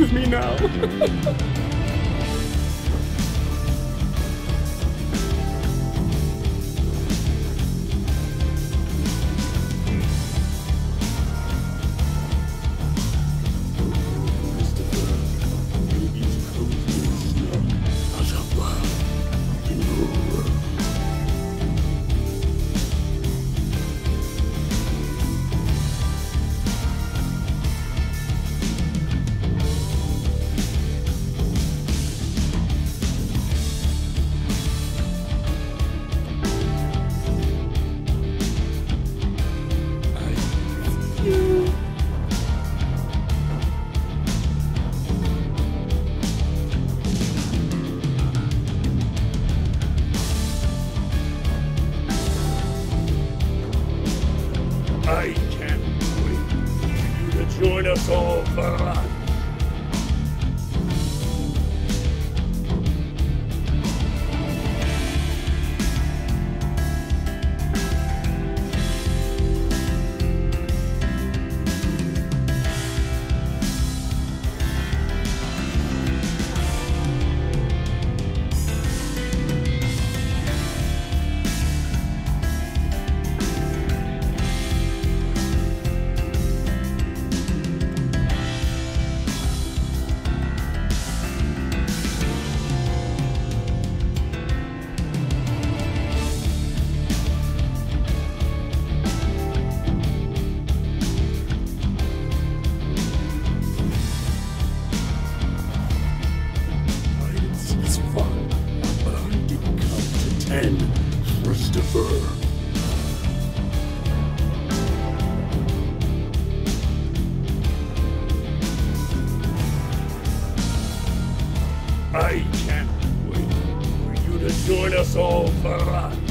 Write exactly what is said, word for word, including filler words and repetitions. with me now. I can't wait for you to join us all for lunch. And Christopher. I can't wait for you to join us all for lunch.